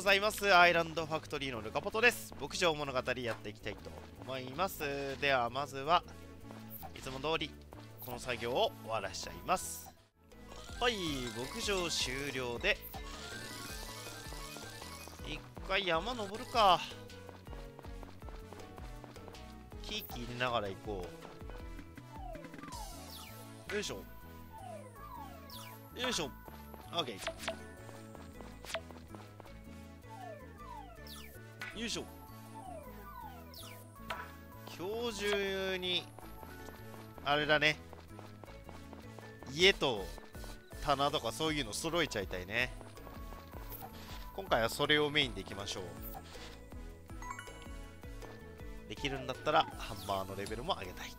ございます。アイランドファクトリーのルカポトです。牧場物語やっていきたいと思います。ではまずはいつも通りこの作業を終わらしちゃいます。はい、牧場終了で一回山登るか。キーキー入れながら行こう。よいしょよいしょ。オッケー。よいしょ。今日中にあれだね、家と棚とかそういうの揃えちゃいたいね。今回はそれをメインでいきましょう。できるんだったらハンマーのレベルも上げたい。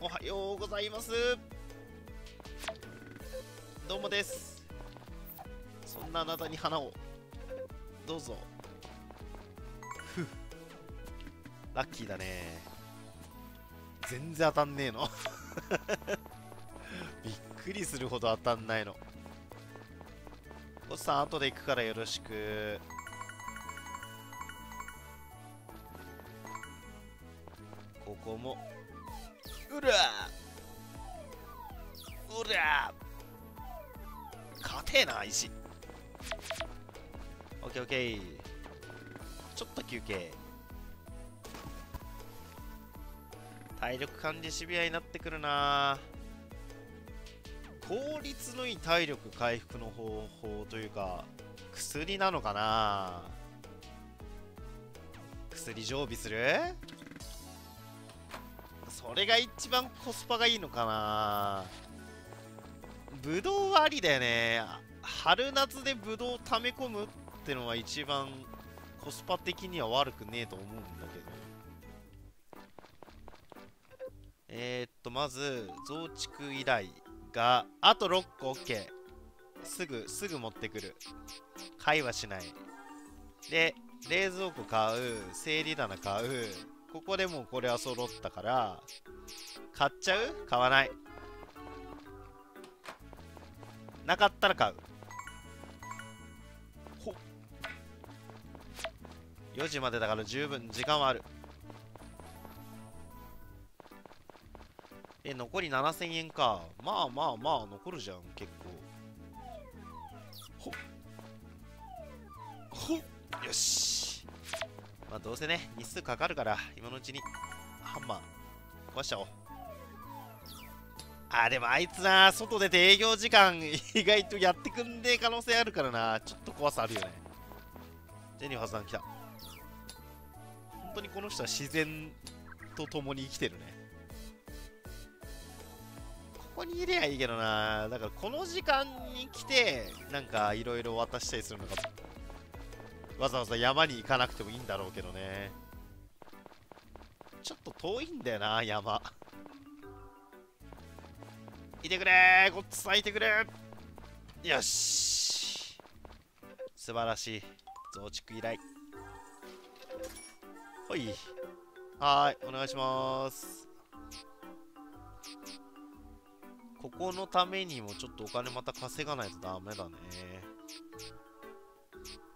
おはようございます。どうもです。そんなあなたに花をどうぞ。ふっ、ラッキーだね。全然当たんねえのびっくりするほど当たんないの。おっさん後で行くからよろしく。ここもうらうら硬えな石。オッケーオッケー。ちょっと休憩。体力管理シビアになってくるな。効率のいい体力回復の方法というか薬なのかな。薬常備する、それが一番コスパがいいのかな。ブドウはありだよね。春夏でブドウ溜め込むってのは一番コスパ的には悪くねえと思うんだけど。まず増築依頼があと6個 OK。 すぐ持ってくる。買いはしないで、冷蔵庫買う、整理棚買う。ここでもうこれは揃ったから買っちゃう？買わない。なかったら買う。ほっ、4時までだから十分時間はある。残り7000円か。まあまあまあ残るじゃん結構。ほっほっ、よし。まあどうせね日数かかるから今のうちにハンマー壊しちゃおう。あ、でもあいつな、外出て営業時間意外とやってくんねえ可能性あるからな。ちょっと怖さあるよね。ジェニファーさん来た。本当にこの人は自然と共に生きてるね。ここにいればいいけどな。だからこの時間に来てなんかいろいろ渡したりするのか。わざわざ山に行かなくてもいいんだろうけどね。ちょっと遠いんだよな山。いてくれー、こっちさんいてくれー。よし、素晴らしい。増築依頼。ほい、はーい、お願いします。ここのためにもちょっとお金また稼がないとダメだね。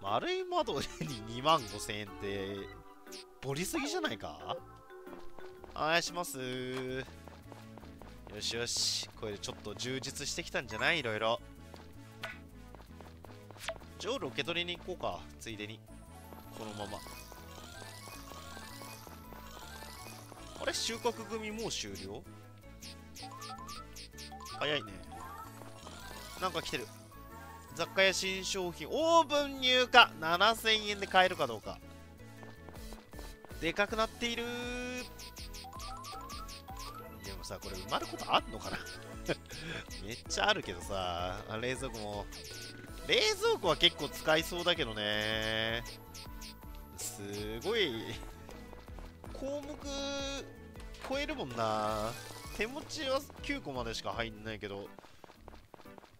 丸い窓に2万5000円ってボリすぎじゃないか。お願いしますー。よしよし、これでちょっと充実してきたんじゃない？いろいろ。ジョール受け取りに行こうか、ついでに。このまま。あれ、収穫組もう終了？早いね。なんか来てる。雑貨や新商品。オーブン入荷。7000円で買えるかどうか。でかくなっているー。さ、これ埋まることあんのかなめっちゃあるけどさ。冷蔵庫も、冷蔵庫は結構使いそうだけどね。すごい項目超えるもんな。手持ちは9個までしか入んないけど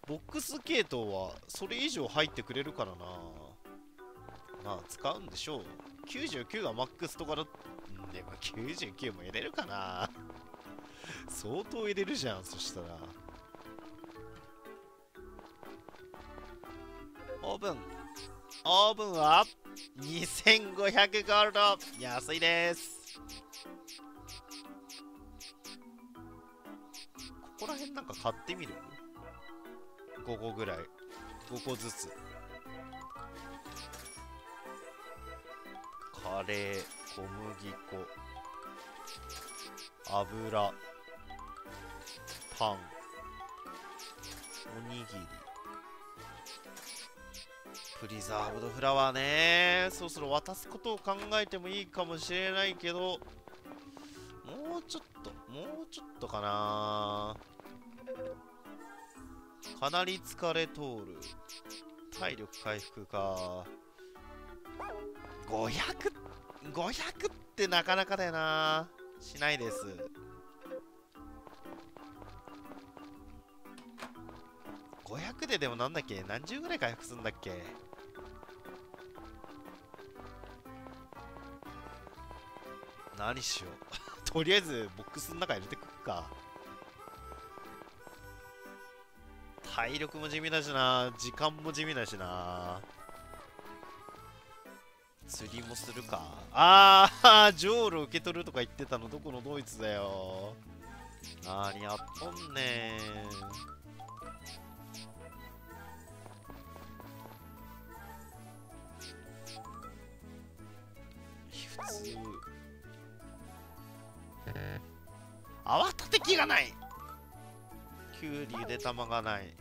ボックス系統はそれ以上入ってくれるからな。まあ使うんでしょう。99がマックスとかだ。でも99も入れるかな相当入れるじゃん。そしたらオーブンは2500ゴールド、安いです。ここら辺なんか買ってみる？ 5 個ぐらい、5個ずつ。カレー、小麦粉、油、パン、おにぎり、プリザーブドフラワーね。そろそろ渡すことを考えてもいいかもしれないけど、もうちょっとかな。かなり疲れとる。体力回復か。500ってなかなかだよな。しないです。500ででもなんだっけ、何十ぐらい回復するんだっけ。何しようとりあえずボックスの中入れてくっか。体力も地味だしな、時間も地味だしな。釣りもするか。ああ、ジョールを受け取るとか言ってたの、どこのドイツだよ。なにやっとんねー。普通泡立て器がない。きゅうり、ゆで卵がない。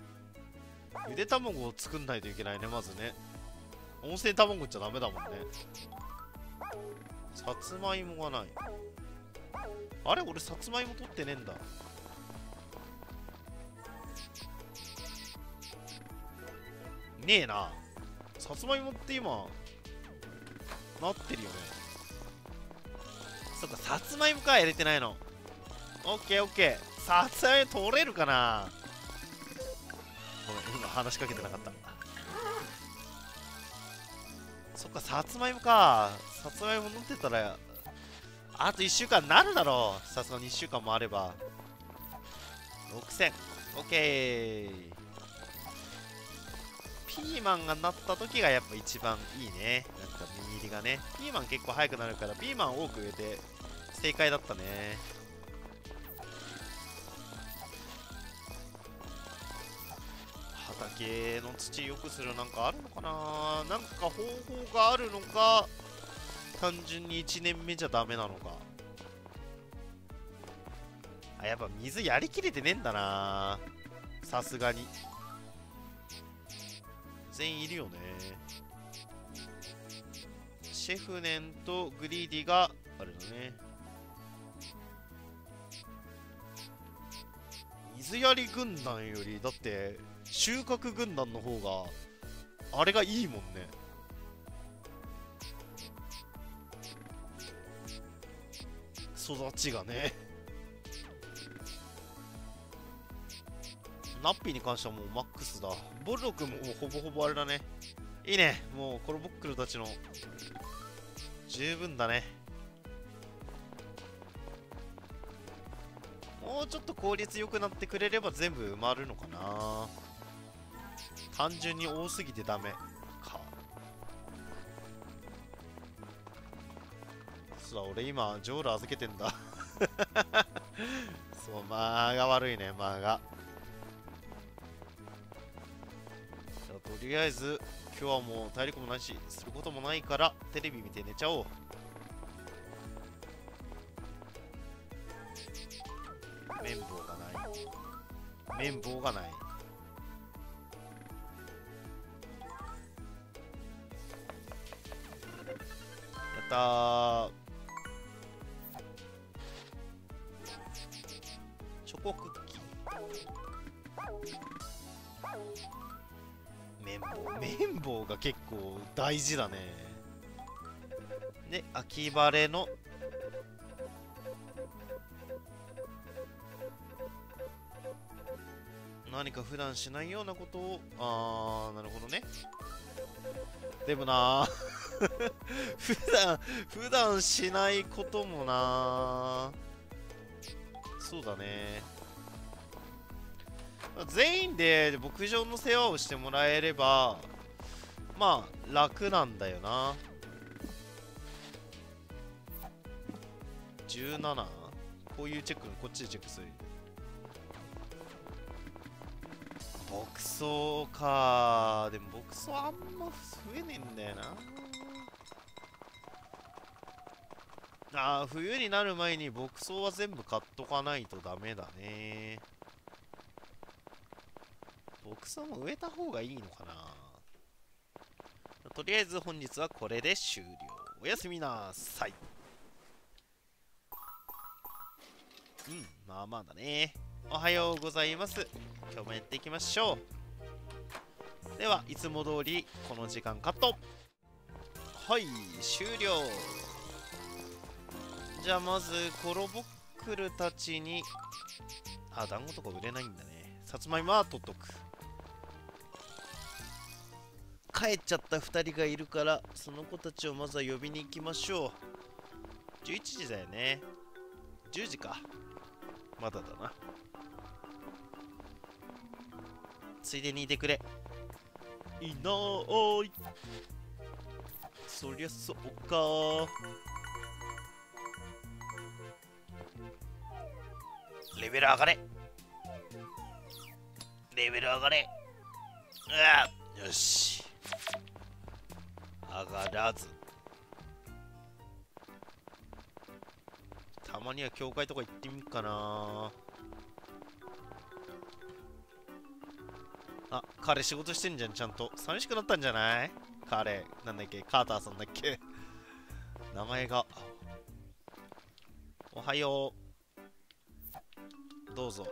ゆで卵を作んないといけないね、まずね。温泉卵じゃダメだもんね。さつまいもがない。あれ、俺さつまいも取ってねえんだ。ねえな。さつまいもって今なってるよね。そっか、さつまいもか、入れてないの。オッケーオッケー。さつまいも取れるかな。ごめん、今話しかけてなかった。そっか、さつまいもか。さつまいも飲んでたらあと1週間なるだろう。さすがに1週間もあれば6000。オッケー。ピーマンがなった時がやっぱ一番いいね。なんか身入りがね、ピーマン結構早くなるから、ピーマン多く植えて正解だったね。畑の土良くするなんかあるのかな。なんか方法があるのか、単純に1年目じゃダメなのか。あ、やっぱ水やりきれてねえんだな、さすがに。全員いるよね。シェフネンとグリーディがあるのね。水やり軍団よりだって収穫軍団の方があれがいいもんね。育ちがね。ナッピーに関してはもうマックスだ。ボルロ君もほぼほぼあれだね。いいね、もうコロボックルたちの十分だね。もうちょっと効率良くなってくれれば全部埋まるのかな。単純に多すぎてダメか。そうだ、俺今ジョール預けてんだそう、間が悪いね、間が。じゃあとりあえず今日はもう体力もないしすることもないから、テレビ見て寝ちゃおう。綿棒がない。綿棒がない。やったー。チョコクッキー。綿棒が結構大事だね。で、秋晴れの何か普段しないようなことを。あー、なるほどね。でもな普段しないこともな。そうだね。全員で牧場の世話をしてもらえればまあ楽なんだよな。17、こういうチェックのこっちでチェックする。牧草か、でも牧草あんま増えねえんだよな。ああ、冬になる前に牧草は全部買っとかないとダメだね。牧草も植えた方がいいのかな。とりあえず本日はこれで終了。おやすみなさい。うん、まあまあだね。おはようございます。今日もやっていきましょう。では、いつも通りこの時間カット。はい、終了。じゃあまずコロボックルたちに、あ、団子とか売れないんだね。さつまいもは取っとく。帰っちゃった2人がいるから、その子たちをまずは呼びに行きましょう。11時だよね。10時か。まだだな。ついでにいてくれ。いない。そりゃそうか。レベル上がれ、レベル上がれ。うわ、よし、上がらず。たまには教会とか行ってみるかな。あ、彼仕事してんじゃん、ちゃんと。寂しくなったんじゃない？彼、なんだっけ、カーターさんだっけ名前が。おはよう。どうぞ。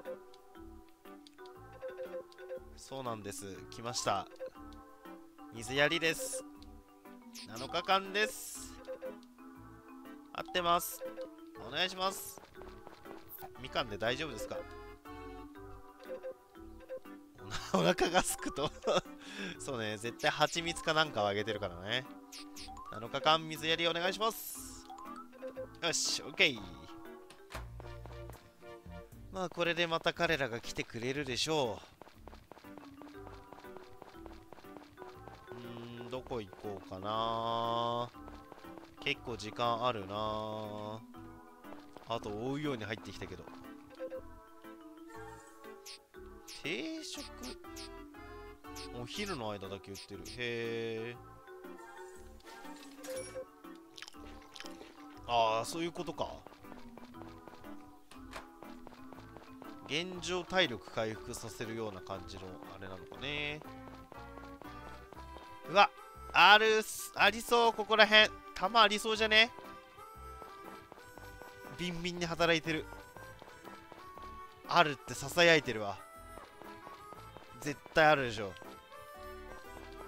そうなんです。来ました。水やりです。7日間です。合ってます。お願いします。みかんで大丈夫ですか？お腹がすくとそうね、絶対蜂蜜かなんかをあげてるからね。7日間水やりお願いします。よし、オッケー。まあこれでまた彼らが来てくれるでしょう。どこ行こうかな。結構時間あるな。あと追うように入ってきたけど、定食お昼の間だけ売ってる。へえ。ああ、そういうことか。現状体力回復させるような感じのあれなのかね。うわ、ありそう。ここらへん弾ありそうじゃね。ビンビンに働いてる。あるってささやいてるわ。絶対あるでしょ。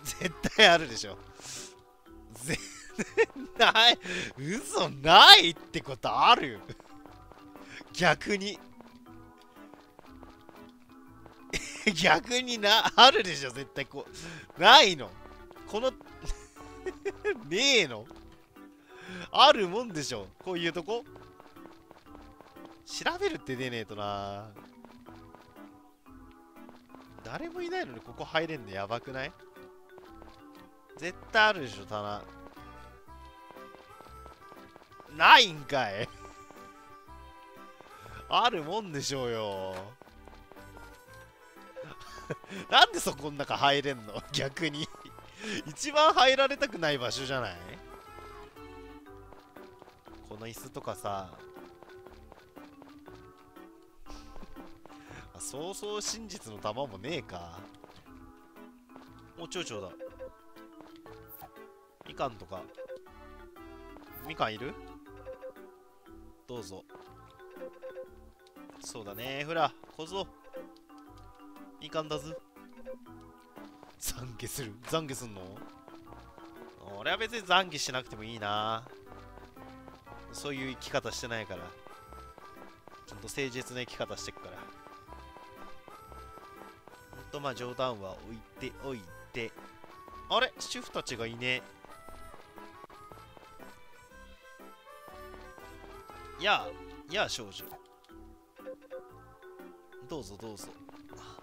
絶対あるでしょ。全然ない。嘘、ないってことある逆に。逆にあるでしょ、絶対。こう、ないの。この、ねえの。あるもんでしょ、こういうとこ。調べるって出ねえとな。誰もいないのにここ入れんのやばくない？絶対あるでしょ、棚。ないんかいあるもんでしょうよなんでそこん中入れんの逆に一番入られたくない場所じゃない？この椅子とかさ。そうそう、真実の玉もねえか。お、ちょうちょうだ。みかんとか。みかんいる？どうぞ。そうだね。ほら、小僧。みかんだぞ。懺悔する？懺悔すんの？俺は別に懺悔しなくてもいいな。そういう生き方してないから。ちゃんと誠実な生き方してくから。とまあ冗談は置いておいて。あれ、主婦たちがいねえ。やあ少女、どうぞどうぞ。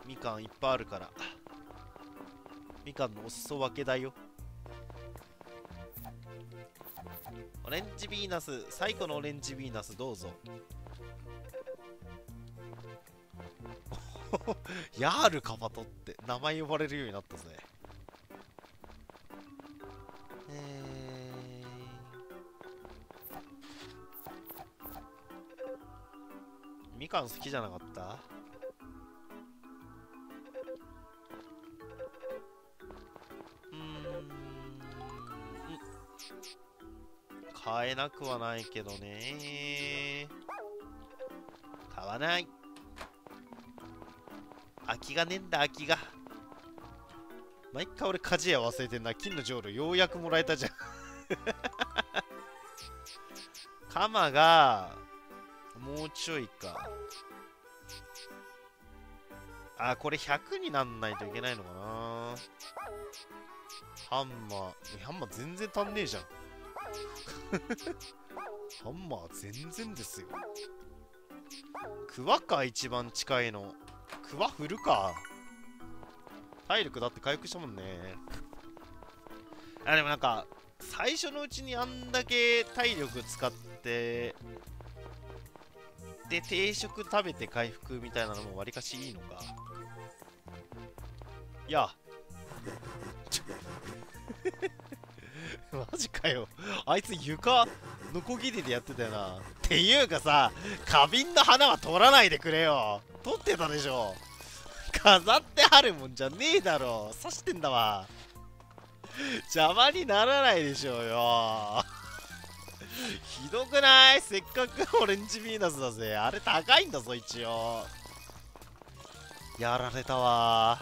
みかんいっぱいあるから、みかんのお裾分けだよ。オレンジヴィーナス、最古のオレンジヴィーナスどうぞ。ヤールカバトって名前呼ばれるようになったぜ。みかん好きじゃなかった？買えなくはないけどね。買わない。空きがねえんだ、空きが。毎回俺鍛冶屋忘れてんな。金の浄瑠璃ようやくもらえたじゃん。鎌がもうちょいか。あ、これ100になんないといけないのかな。ハンマー、ハンマー全然足んねえじゃん。ハンマー全然ですよ。クワか、一番近いの。クワ振るか。体力だって回復したもんね。あ、でもなんか最初のうちにあんだけ体力使ってで定食食べて回復みたいなのもわりかしいいのか。いやマジかよ。あいつ床ノコギリでやってたよな。っていうかさ、花瓶の花は取らないでくれよ。取ってたでしょ。飾ってあるもんじゃねえだろ。刺してんだわ。邪魔にならないでしょうよ。ひどくない？せっかくオレンジヴィーナスだぜ。あれ高いんだぞ一応。やられたわ。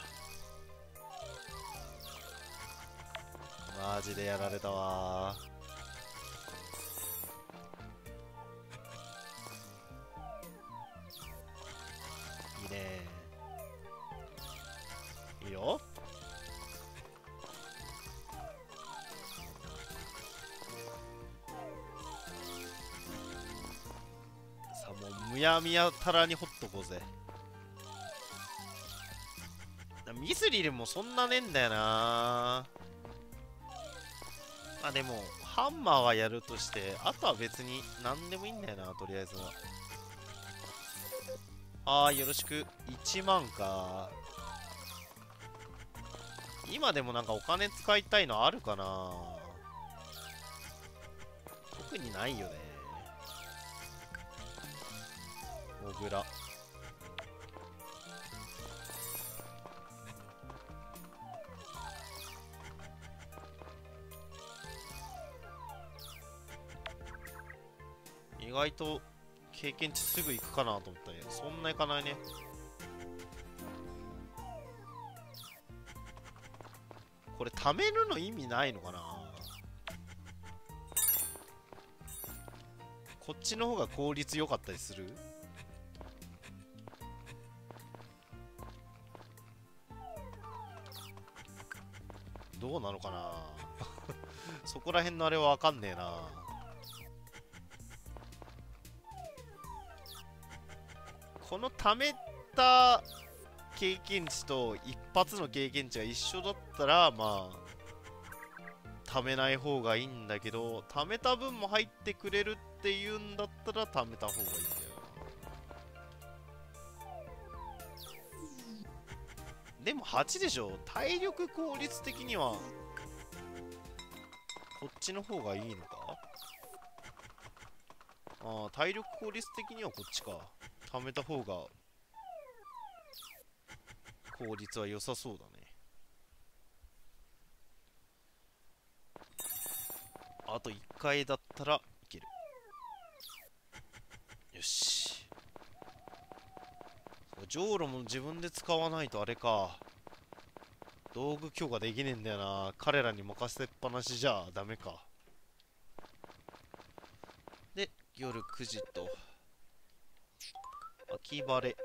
マジでやられたわ。いいね。いいよ。さあ、もうむやみやたらにほっとこうぜ。ミスリルもそんなねえんだよな。あ、でもハンマーはやるとして、あとは別に何でもいいんだよな。とりあえずはあーよろしく。1万か。今でもなんかお金使いたいのあるかな。特にないよね。モグラ意外と経験値すぐ行くかなと思ったね。そんな行かないね。これ貯めるの意味ないのかな。こっちの方が効率良かったりする。どうなのかな。そこら辺のあれは分かんねえな。この貯めた経験値と一発の経験値が一緒だったら、まあ貯めない方がいいんだけど、貯めた分も入ってくれるっていうんだったら貯めた方がいいんだよ。でも8でしょ。体力効率的にはこっちの方がいいのか。ああ、体力効率的にはこっちか。貯めた方が効率は良さそうだね。あと1回だったらいける。よし。ジョウロも自分で使わないとあれか。道具強化できねえんだよな。彼らに任せっぱなしじゃダメか。で、夜9時と。秋晴れ。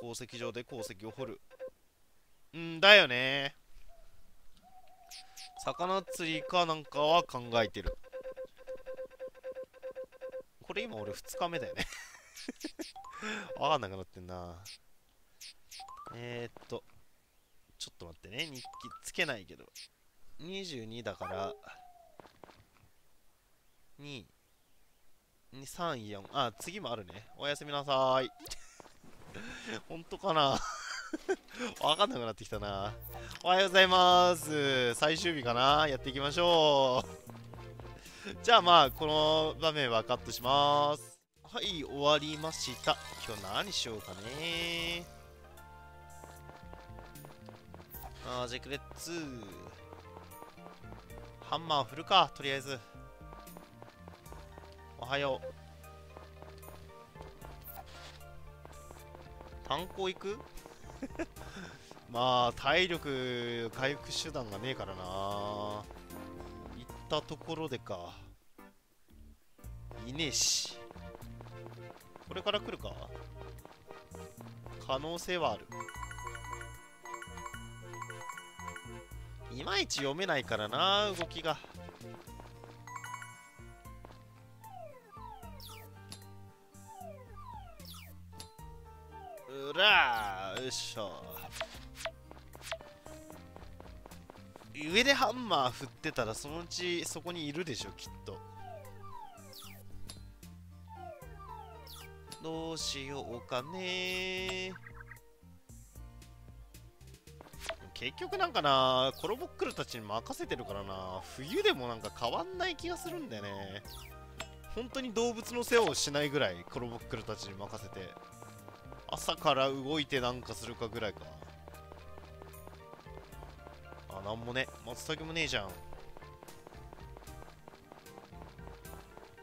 鉱石場で鉱石を掘る。んだよね。魚釣りかなんかは考えてる。これ今俺2日目だよね。分かんなくなってんな。ちょっと待ってね。日記つけないけど。22だから、234、あ、次もあるね。おやすみなさーい。本当かな。わかんなくなってきたな。おはようございます。最終日かな。やっていきましょう。じゃあまあ、この場面はカットします。はい、終わりました。今日何しようかね。あー、ジェクレッツ。ハンマー振るか、とりあえず。おはよう。炭鉱行く。まあ体力回復手段がねえからな。行ったところでか。いねえし。これから来るか。可能性はある。いまいち読めないからな、動きが。うらー、よいしょ。上でハンマー振ってたらそのうちそこにいるでしょ、きっと。どうしようかね。結局なんかな、コロボックルたちに任せてるからな、冬でもなんか変わんない気がするんだよね。本当に動物の世話をしないぐらいコロボックルたちに任せて。朝から動いてなんかするかぐらいか。あ、なんもね。松茸もねえじゃん。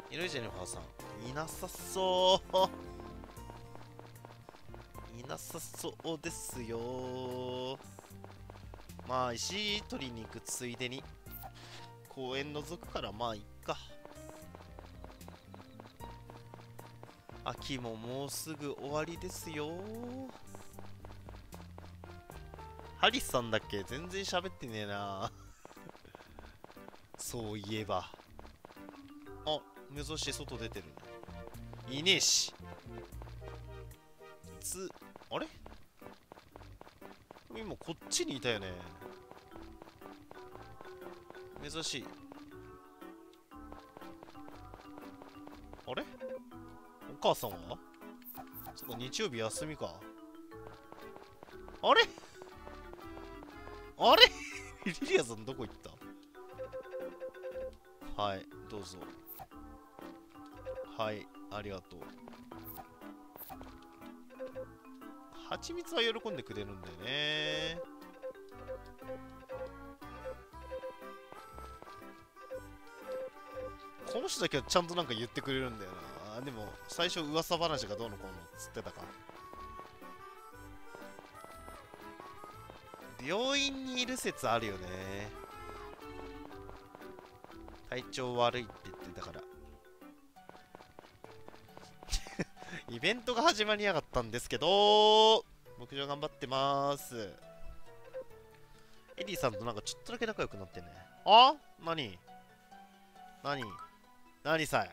いるジェニファーさん。いなさそう。いなさそうですよ。まあ、石取りに行くついでに。公園覗くからまあ、いっか。秋ももうすぐ終わりですよ。ハリスさんだっけ、全然喋ってねえな。そういえば。あ、無造して外出てる。いねえし。あれ今こっちにいたよね。珍しい。あれお母さんはそっか、日曜日休みか。あれあれリリアさんどこ行った。はい、どうぞ。はい、ありがとう。はちみつは喜んでくれるんだよね。この人だけはちゃんとなんか言ってくれるんだよな。でも最初噂話がどうのこうのつってたか。病院にいる説あるよね。体調悪いって言ってたから。イベントが始まりやがったんですけど、牧場頑張ってまーす。エリーさんとなんかちょっとだけ仲良くなってね。あ、何さい。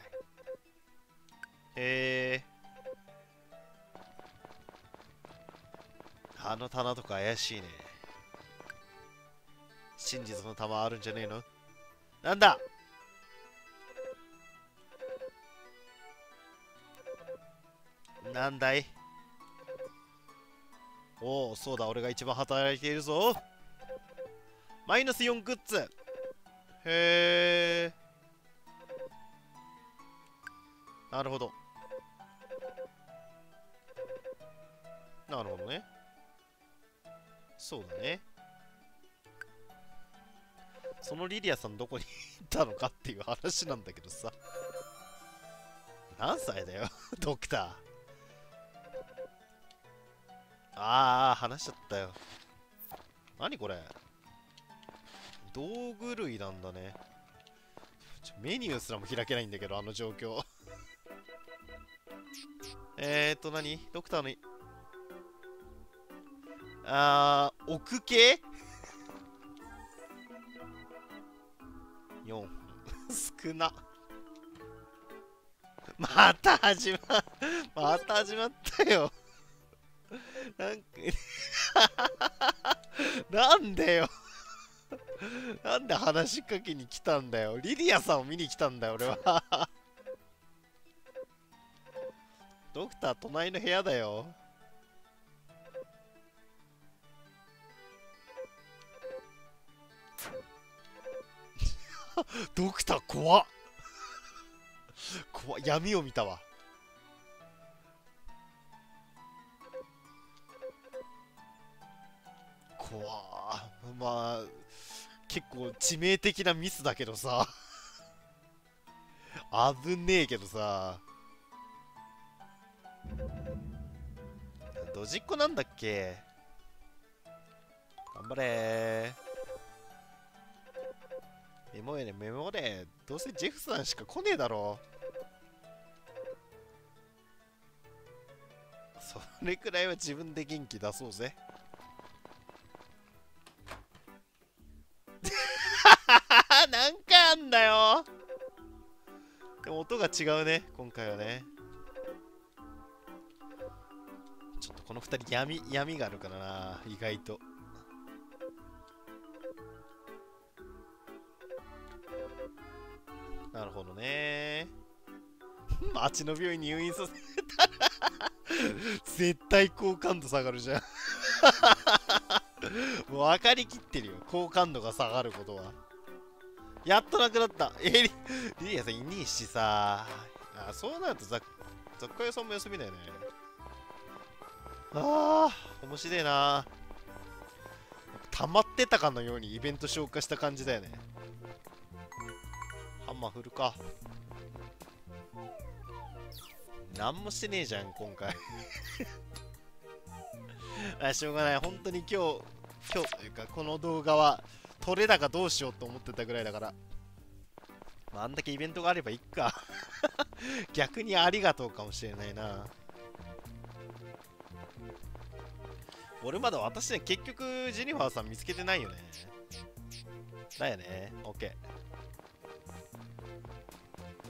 あの棚とか怪しいね。真実の玉あるんじゃねえの。なんだなんだい。おお、そうだ、俺が一番働いているぞ。マイナス4グッズ。へえ、なるほどなるほどね。そうだね。そのリリアさんどこに行ったのかっていう話なんだけどさ。何歳だよ。ドクター。ああ、話しちゃったよ。何これ、道具類なんだね。メニューすらも開けないんだけど、あの状況。何ドクターの奥系4 少な。また始まったよ。なんかなんでよ。なんで話しかけに来たんだよ。リディアさんを見に来たんだよ、俺は。ドクター隣の部屋だよ。ドクター怖っ。怖っ、闇を見たわ。怖っ。まあ結構致命的なミスだけどさ。危ねえけどさ。ドジっ子なんだっけ。頑張れー。メモれメモれ。どうせジェフさんしか来ねえだろ。それくらいは自分で元気出そうぜ。なんかあんだよ。でも音が違うね、今回はね。ちょっとこの2人闇があるからな、意外と。なるほどね。町の病院に入院させたら絶対好感度下がるじゃん。もう分かりきってるよ、好感度が下がることは。やっとなくなった。リリアさんいねえしさあ。そうなると雑貨屋さんも休みだよね。ああ面白いな。溜まってたかのようにイベント消化した感じだよね。ハンマー振るか。なんもしてねえじゃん今回。あ、しょうがない。本当に今日というかこの動画は撮れ高どうしようと思ってたぐらいだから、まあ、あんだけイベントがあればいっか。逆にありがとうかもしれないな。俺まだ私ね、結局ジェニファーさん見つけてないよね。だよね。 OK。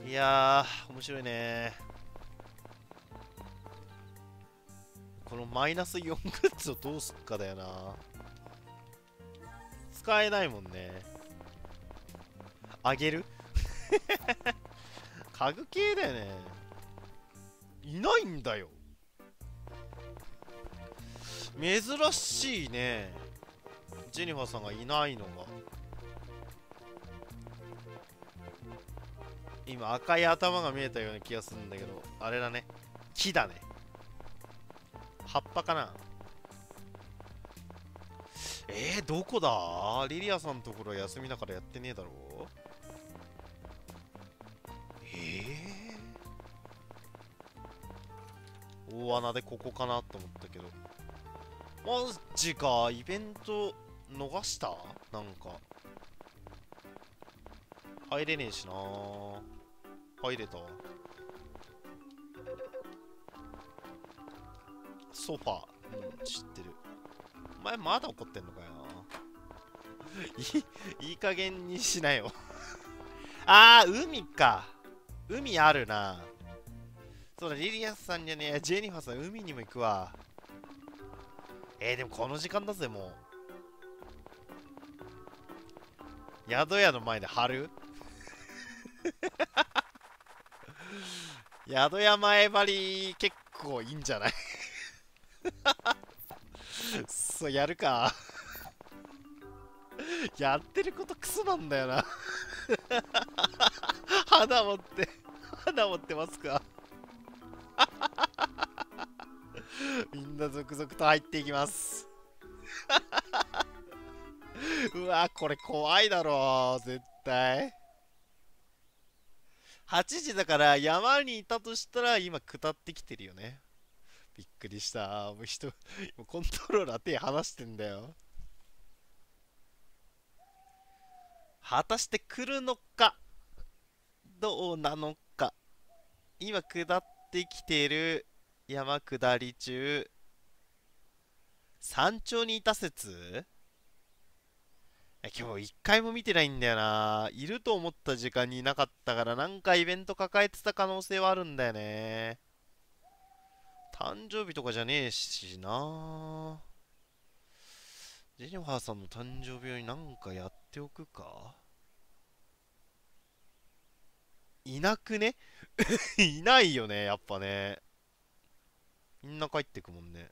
いやー面白いね。このマイナス4グッズをどうすっかだよな。使えないもんね。あげる。家具系だよね。いないんだよ。珍しいね、ジェニファーさんがいないのが。今赤い頭が見えたような気がするんだけど、あれだね、木だね。葉っぱかな。どこだ。リリアさんのところは休みだからやってねえだろう。大穴でここかなと思ったけど。マジか、イベント逃した。なんか入れねえしな。入れた。ソファー、うん、知ってる。お前まだ怒ってんのかよ。いい加減にしなよ。あー、海か。海あるな。そうだ、リリアさんじゃねえ、ジェニファーさん、海にも行くわ。でもこの時間だぜ、もう。宿屋の前で張る。宿屋前張り、結構いいんじゃない。そうやるか。やってることクソなんだよな。花持ってますか。みんな続々と入っていきます。うわこれ怖いだろ絶対。8時だから山にいたとしたら今下ってきてるよね。びっくりした。もう人コントローラー手離してんだよ。果たして来るのかどうなのか。今下ってきてる。山下り中。山頂にいた説。今日一回も見てないんだよな。いると思った時間にいなかったから、なんかイベント抱えてた可能性はあるんだよね。誕生日とかじゃねえしな。ジェニファーさんの誕生日用に何かやっておくか。いなくねいないよね、やっぱね。みんな帰ってくもんね。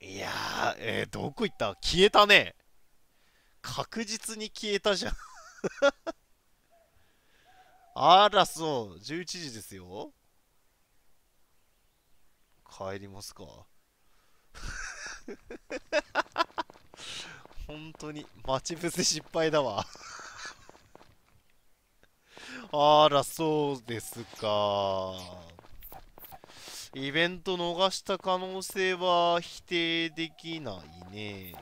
いやー、どこ行った？消えたね。確実に消えたじゃん。あら、そう。11時ですよ。帰りますか。本当に、待ち伏せ失敗だわ。あら、そうですか。イベント逃した可能性は否定できないね。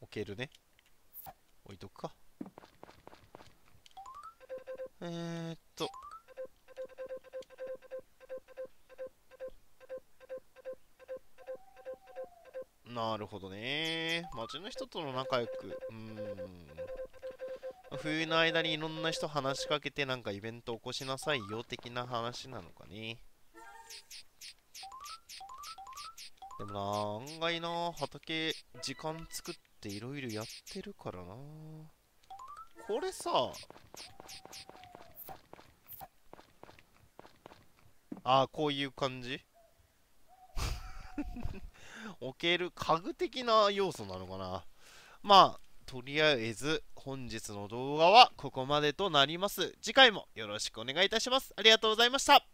置けるね。置いとくか。なるほどね。街の人との仲良く。冬の間にいろんな人話しかけてなんかイベント起こしなさいよ的な話なのかね。でもなあ、案外な、畑時間作っていろいろやってるからな。これさあ、こういう感じ置ける家具的な要素なのかな。まあとりあえず本日の動画はここまでとなります。次回もよろしくお願いいたします。ありがとうございました。